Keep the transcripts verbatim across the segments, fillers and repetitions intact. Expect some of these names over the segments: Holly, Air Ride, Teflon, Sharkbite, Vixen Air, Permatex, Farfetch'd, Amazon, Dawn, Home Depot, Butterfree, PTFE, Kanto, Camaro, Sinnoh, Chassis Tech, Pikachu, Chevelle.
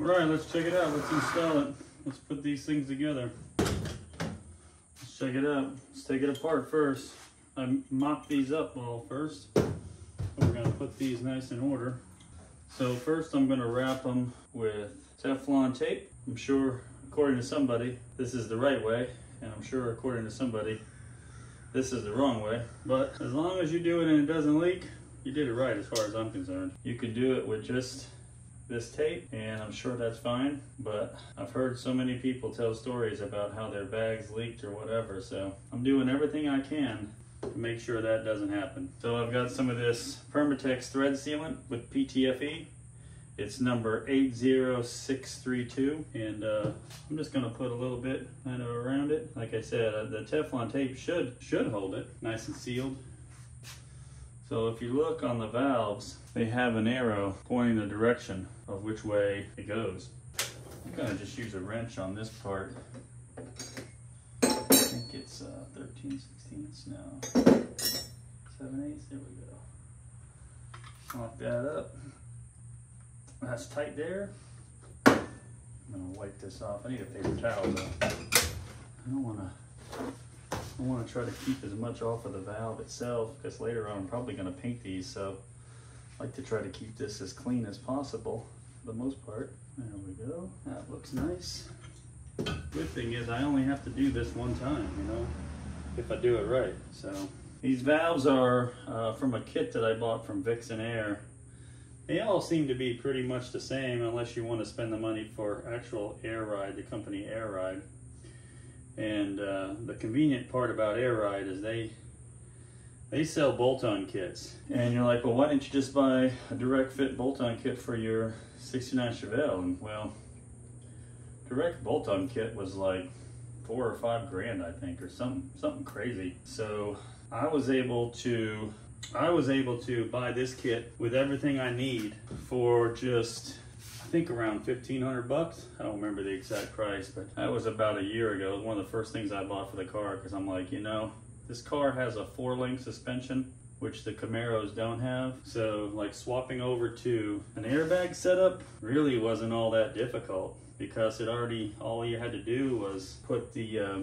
All right, let's check it out. Let's install it. Let's put these things together. Let's check it out. Let's take it apart first. I mopped these up all first. We're gonna put these nice in order. So first I'm gonna wrap them with Teflon tape. I'm sure, according to somebody, this is the right way. And I'm sure, according to somebody, this is the wrong way. But as long as you do it and it doesn't leak, you did it right as far as I'm concerned. You could do it with just this tape, and I'm sure that's fine, but I've heard so many people tell stories about how their bags leaked or whatever, so I'm doing everything I can to make sure that doesn't happen. So I've got some of this Permatex thread sealant with P T F E. It's number eight zero six three two, and uh, I'm just gonna put a little bit kind of around it. Like I said, uh, the Teflon tape should, should hold it nice and sealed. So if you look on the valves, they have an arrow pointing the direction of which way it goes. I'm gonna just use a wrench on this part. I think it's uh, thirteen sixteenths now. seven eighths, there we go. Lock that up. That's tight there. I'm gonna wipe this off. I need a paper towel though. I don't wanna I want to try to keep as much off of the valve itself, because later on I'm probably going to paint these, so I like to try to keep this as clean as possible for the most part. There we go. That looks nice. Good thing is I only have to do this one time, you know, if I do it right. So these valves are uh, from a kit that I bought from Vixen Air. They all seem to be pretty much the same unless you want to spend the money for actual Air Ride, the company Air Ride. And uh, the convenient part about Air Ride is they they sell bolt-on kits. And you're like, well, why didn't you just buy a direct fit bolt-on kit for your sixty-nine Chevelle? And well, direct bolt-on kit was like four or five grand, I think, or something something crazy. So I was able to I was able to buy this kit with everything I need for just, I think, around fifteen hundred bucks. I don't remember the exact price, but that was about a year ago. It was one of the first things I bought for the car, because I'm like, you know, this car has a four-link suspension, which the Camaros don't have. So like swapping over to an airbag setup really wasn't all that difficult, because it already, all you had to do was put the, uh,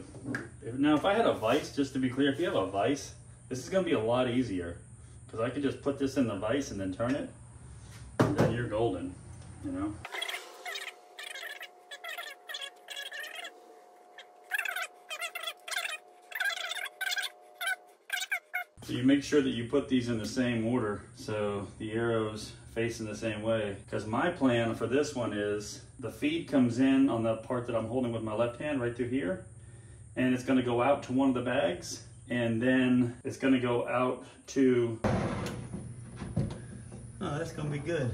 now if I had a vice, just to be clear, if you have a vice, this is gonna be a lot easier, because I could just put this in the vice and then turn it, and then you're golden. You know? So you make sure that you put these in the same order, so the arrows face in the same way. Because my plan for this one is the feed comes in on the part that I'm holding with my left hand right through here, and it's going to go out to one of the bags, and then it's going to go out to... Oh, that's going to be good.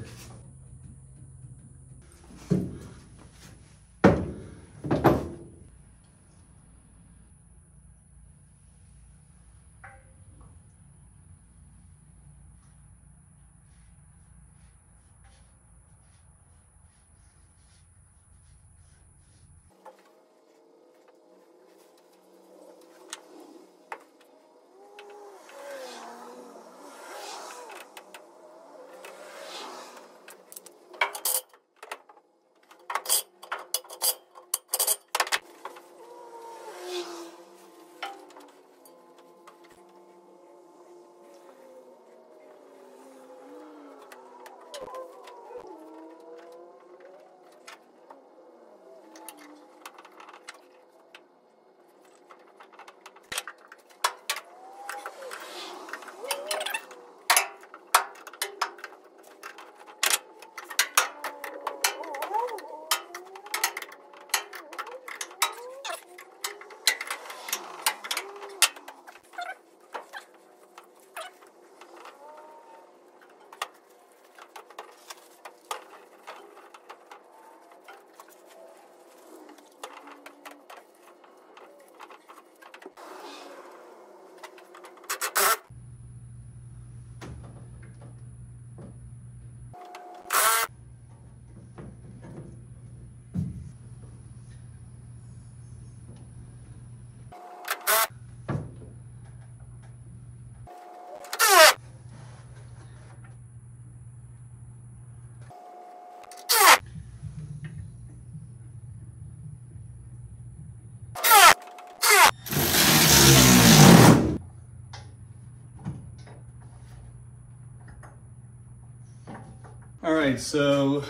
All right, so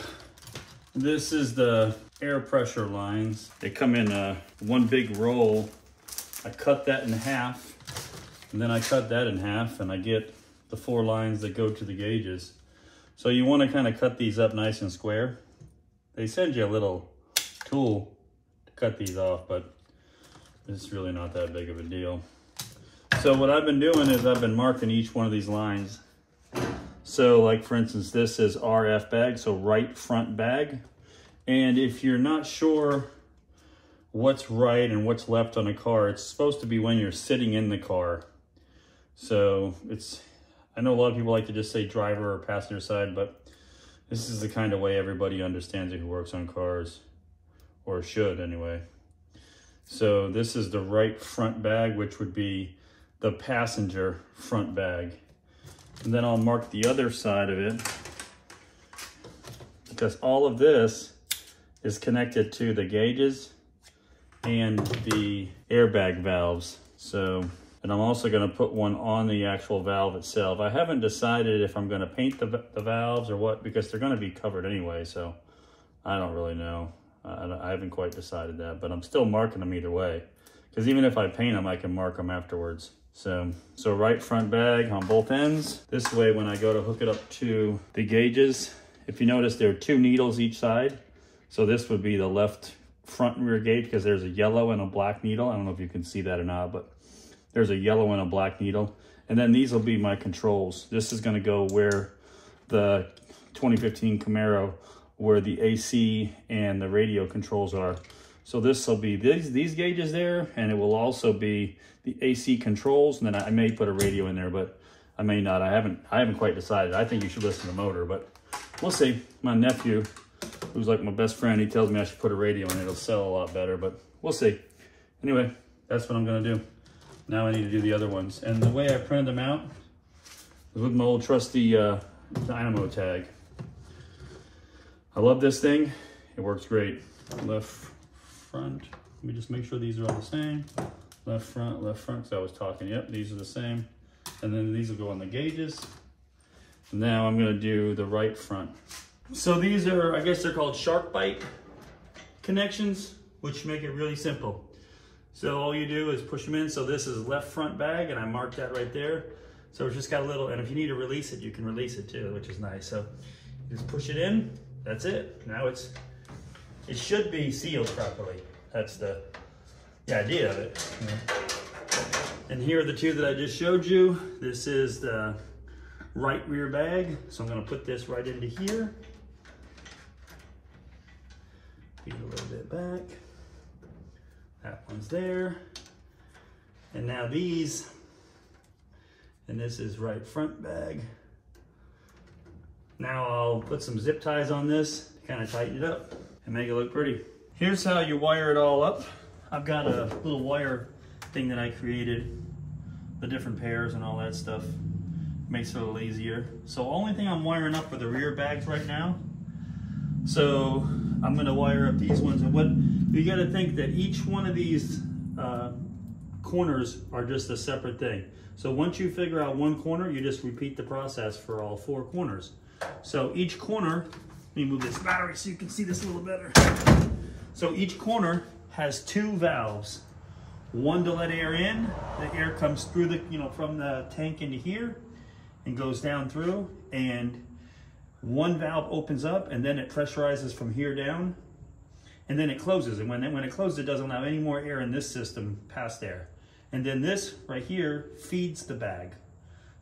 this is the air pressure lines. They come in a one big roll. I cut that in half, and then I cut that in half, and I get the four lines that go to the gauges. So you want to kind of cut these up nice and square. They send you a little tool to cut these off, but it's really not that big of a deal. So what I've been doing is I've been marking each one of these lines. So like for instance, this is R F bag, so right front bag. And if you're not sure what's right and what's left on a car, it's supposed to be when you're sitting in the car. So it's, I know a lot of people like to just say driver or passenger side, but this is the kind of way everybody understands it who works on cars, or should anyway. So this is the right front bag, which would be the passenger front bag. And then I'll mark the other side of it, because all of this is connected to the gauges and the airbag valves. So, and I'm also going to put one on the actual valve itself. I haven't decided if I'm going to paint the, the valves or what, because they're going to be covered anyway. So I don't really know. I, I haven't quite decided that, but I'm still marking them either way, because even if I paint them, I can mark them afterwards. So, so right front bag on both ends. This way, when I go to hook it up to the gauges, if you notice, there are two needles each side. So this would be the left front and rear gauge, because there's a yellow and a black needle. I don't know if you can see that or not, but there's a yellow and a black needle. And then these will be my controls. This is going to go where the twenty fifteen Camaro, where the A C and the radio controls are. So this will be these, these gauges there, and it will also be the A C controls. And then I may put a radio in there, but I may not. I haven't, I haven't quite decided. I think you should listen to the motor, but we'll see. My nephew, who's like my best friend, he tells me I should put a radio in it. It'll sell a lot better, but we'll see. Anyway, that's what I'm going to do. Now I need to do the other ones. And the way I printed them out is with my old trusty uh, dynamo tag. I love this thing. It works great. Left front. Let me just make sure these are all the same. Left front, left front, because I was talking. Yep, these are the same. And then these will go on the gauges. Now I'm going to do the right front. So these are, I guess they're called Sharkbite connections, which make it really simple. So all you do is push them in. So this is left front bag, and I marked that right there. So it's just got a little, and if you need to release it, you can release it too, which is nice. So you just push it in. That's it. Now it's, it should be sealed properly. That's the, the idea of it. You know? And here are the two that I just showed you. This is the right rear bag. So I'm going to put this right into here. Feed a little bit back. That one's there. And now these, and this is right front bag. Now I'll put some zip ties on this, kind of tighten it up and make it look pretty. Here's how you wire it all up. I've got a little wire thing that I created, the different pairs and all that stuff. Makes it a little easier. So only thing I'm wiring up are the rear bags right now. So I'm gonna wire up these ones. And what, you gotta think that each one of these uh, corners are just a separate thing. So once you figure out one corner, you just repeat the process for all four corners. So each corner, let me move this battery so you can see this a little better. So each corner has two valves. One to let air in, the air comes through the, you know, from the tank into here and goes down through, and one valve opens up, and then it pressurizes from here down, and then it closes. And when it, when it closes, it doesn't allow any more air in this system past there. And then this right here feeds the bag.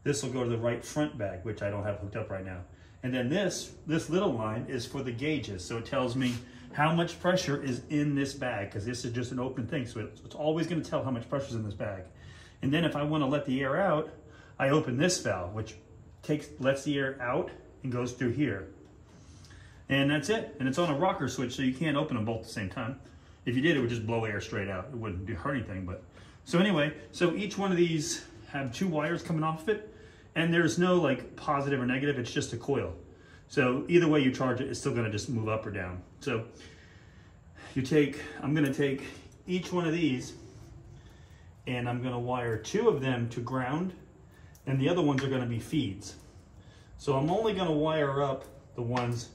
This will go to the right front bag, which I don't have hooked up right now. And then this, this little line is for the gauges. So it tells me how much pressure is in this bag, because this is just an open thing. So it, it's always going to tell how much pressure is in this bag. And then if I want to let the air out, I open this valve, which takes lets the air out and goes through here. And that's it. And it's on a rocker switch, so you can't open them both at the same time. If you did, it would just blow air straight out. It wouldn't do hurt anything. But so anyway, so each one of these have two wires coming off of it, and there's no like positive or negative. It's just a coil. So either way you charge it, it's still going to just move up or down. So you take, I'm going to take each one of these, and I'm going to wire two of them to ground, and the other ones are going to be feeds. So I'm only going to wire up the ones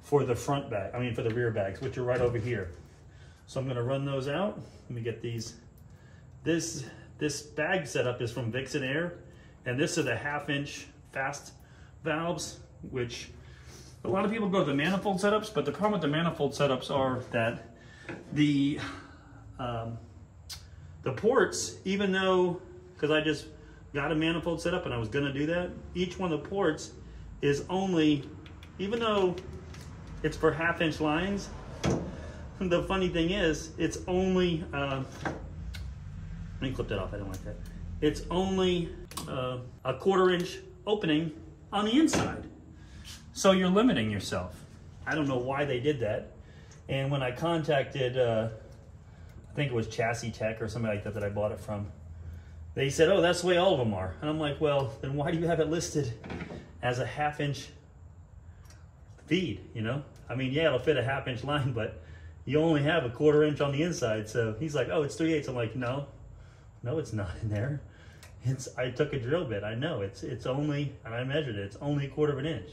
for the front bag, I mean for the rear bags, which are right over here. So I'm gonna run those out. Let me get these. This, this bag setup is from Vixen Air, and this is the half inch fast valves, which a lot of people go to the manifold setups, but the problem with the manifold setups are that the um, the ports, even though, because I just got a manifold setup and I was gonna do that, each one of the ports is only, even though it's for half inch lines, the funny thing is, it's only, uh, let me clip that off, I don't like that. It's only uh, a quarter inch opening on the inside. So you're limiting yourself. I don't know why they did that. And when I contacted, uh, I think it was Chassis Tech or somebody like that that I bought it from, they said, oh, that's the way all of them are. And I'm like, well, then why do you have it listed as a half inch feed, you know? I mean, yeah, it'll fit a half inch line, but you only have a quarter inch on the inside. So he's like, oh, it's three eighths. I'm like, no, no, it's not in there. It's, I took a drill bit. I know it's, it's only, and I measured it, it's only a quarter of an inch,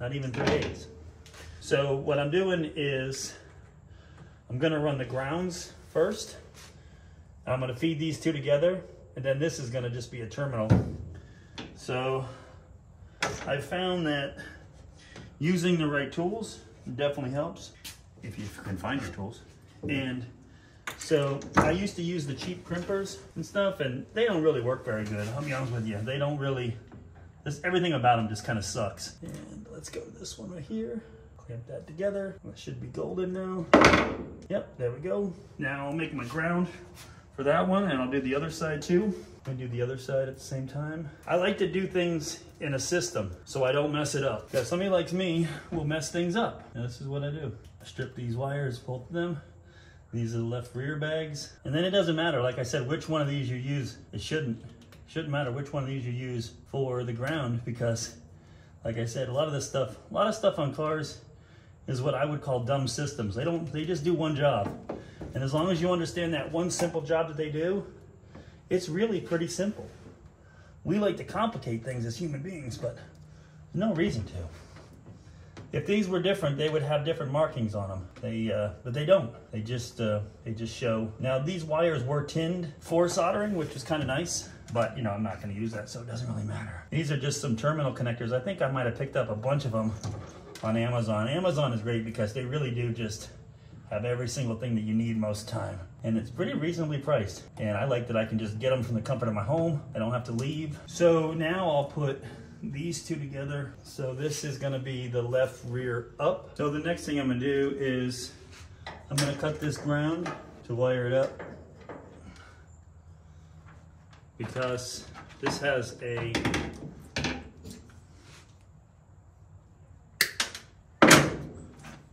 not even three eighths. So what I'm doing is I'm gonna run the grounds first. I'm gonna feed these two together, and then this is gonna just be a terminal. So I found that using the right tools definitely helps, if you can find your tools. And so I used to use the cheap crimpers and stuff, and they don't really work very good. I'll be honest with you. They don't really, this, everything about them just kind of sucks. And let's go to this one right here. Clamp that together. That should be golden now. Yep, there we go. Now I'll make my ground for that one, and I'll do the other side too. I'm gonna do the other side at the same time. I like to do things in a system so I don't mess it up, because somebody like me will mess things up. And this is what I do. I strip these wires, both of them. These are the left rear bags. And then it doesn't matter, like I said, which one of these you use. It shouldn't, it shouldn't matter which one of these you use for the ground, because like I said, a lot of this stuff, a lot of stuff on cars is what I would call dumb systems. They don't, they just do one job. And as long as you understand that one simple job that they do, it's really pretty simple. We like to complicate things as human beings, but there's no reason to. If these were different, they would have different markings on them. They, uh, but they don't. They just, uh, they just show. Now these wires were tinned for soldering, which is kind of nice, but you know, I'm not going to use that, so it doesn't really matter. These are just some terminal connectors. I think I might have picked up a bunch of them on Amazon. Amazon is great because they really do just have every single thing that you need most of the time. And it's pretty reasonably priced. And I like that I can just get them from the comfort of my home. I don't have to leave. So now I'll put these two together. So this is gonna be the left rear up. So the next thing I'm gonna do is I'm gonna cut this ground to wire it up, because this has a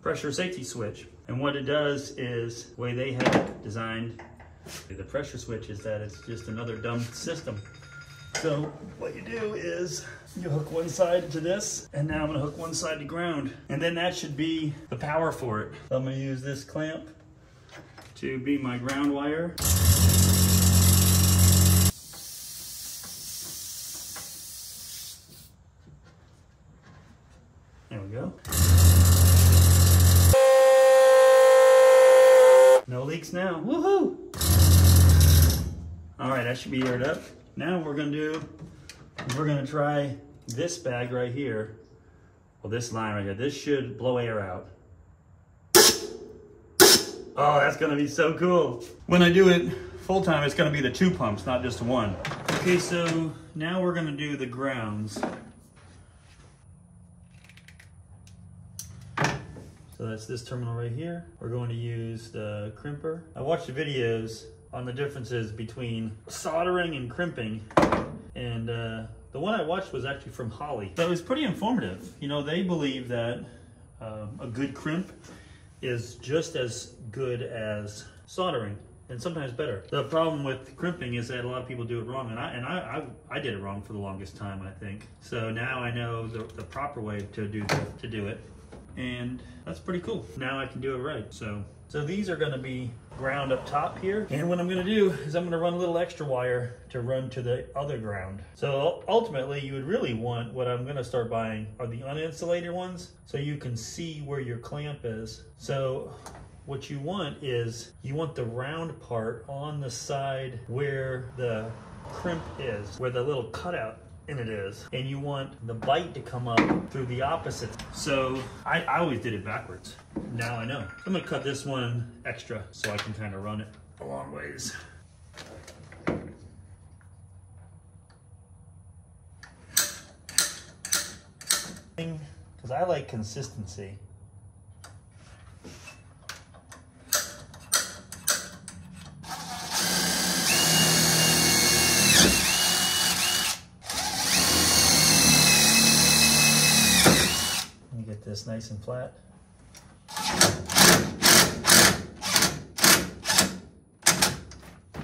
pressure safety switch. And what it does is, the way they have it designed, the pressure switch, is that it's just another dumb system. So what you do is you hook one side to this, and now I'm gonna hook one side to ground, and then that should be the power for it. So I'm gonna use this clamp to be my ground wire. There we go. No leaks now, woohoo! All right, that should be aired up. Now what we're gonna do is we're gonna try this bag right here. Well, this line right here, this should blow air out. Oh, that's gonna be so cool. When I do it full time, it's gonna be the two pumps, not just one. Okay, so now we're gonna do the grounds. So that's this terminal right here. We're going to use the crimper. I watched the videos on the differences between soldering and crimping, and uh, the one I watched was actually from Holly. So it was pretty informative. You know, they believe that um, a good crimp is just as good as soldering, and sometimes better. The problem with crimping is that a lot of people do it wrong, and I and I I, I did it wrong for the longest time, I think. So now I know the, the proper way to do to do it. and that's pretty cool. Now I can do it right. So so these are going to be ground up top here, and what I'm going to do is I'm going to run a little extra wire to run to the other ground. So ultimately you would really want, what I'm going to start buying are the uninsulated ones, so you can see where your clamp is. So what you want is, you want the round part on the side where the crimp is, where the little cutout in it is, and you want the bite to come up through the opposite. So I, I always did it backwards. Now I know. I'm gonna cut this one extra so I can kind of run it a long ways. Because I like consistency. This nice and flat.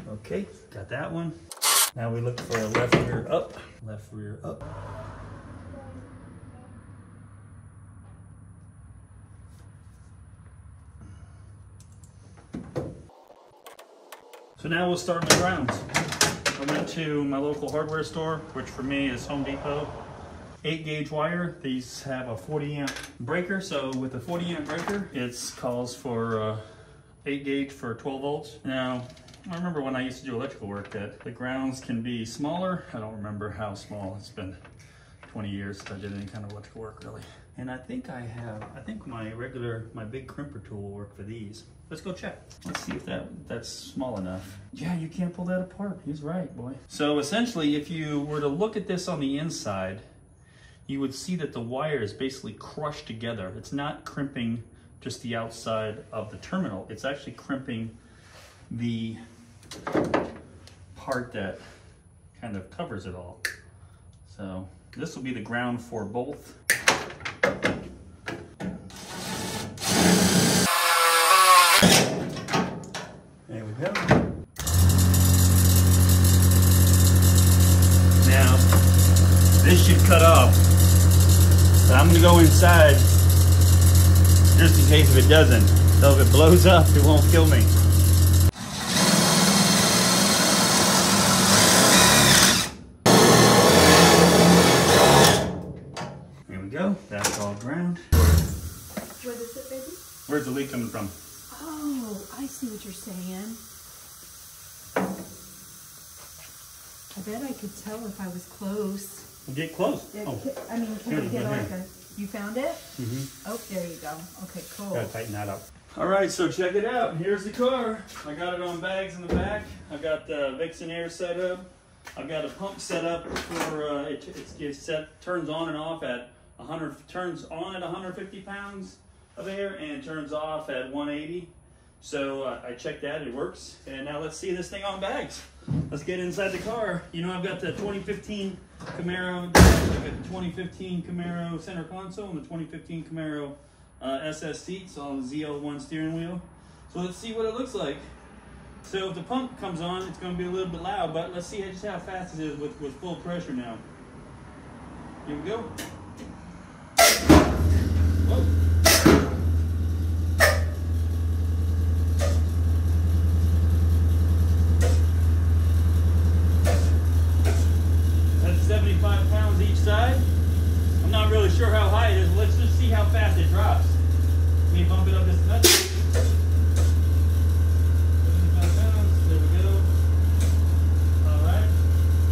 Okay, got that one. Now we look for a left rear up, left rear up. So now we'll start with rounds. I went to my local hardware store, which for me is Home Depot. eight gauge wire. These have a forty amp breaker, so with a forty amp breaker, it calls for uh, eight gauge for twelve volts. Now, I remember when I used to do electrical work that the grounds can be smaller. I don't remember how small. It's been twenty years since I did any kind of electrical work, really. And I think I have, I think my regular, my big crimper tool will work for these. Let's go check. Let's see if that that's small enough. Yeah, you can't pull that apart. He's right, boy. So essentially, if you were to look at this on the inside, you would see that the wire is basically crushed together. It's not crimping just the outside of the terminal. It's actually crimping the part that kind of covers it all. So this will be the ground for both. There we go. Now, this should cut off. But I'm gonna go inside just in case if it doesn't. So if it blows up, it won't kill me. There we go. That's all ground. Where is it, baby? Where's the leak coming from? Oh, I see what you're saying. I bet I could tell if I was close. We'll get close. Yeah, oh. I mean, can we get like a, you found it? Mm-hmm. Oh, there you go. Okay, cool. Gotta tighten that up. All right, so check it out. Here's the car. I got it on bags in the back. I've got the Vixen Air set up. I've got a pump set up for, uh, it, it's, it set, turns on and off at one hundred, turns on at one hundred fifty pounds of air and turns off at one eighty. So uh, I checked that, it works. And now let's see this thing on bags. Let's get inside the car. You know, I've got the twenty fifteen Camaro, I've got the twenty fifteen Camaro center console and the twenty fifteen Camaro uh, S S seats on the Z L one steering wheel. So let's see what it looks like. So if the pump comes on, it's gonna be a little bit loud, but let's see just how fast it is with, with full pressure now. Here we go. Whoa. seventy-five pounds each side. I'm not really sure how high it is. Let's just see how fast it drops. Let me bump it up this nut. seventy-five pounds. There we go. All right.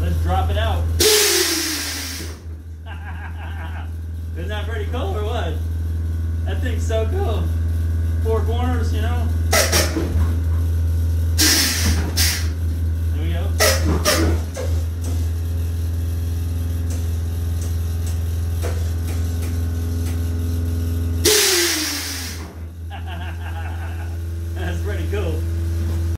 Let's drop it out. Isn't that pretty cool or what? That thing's so cool. Four corners, you know.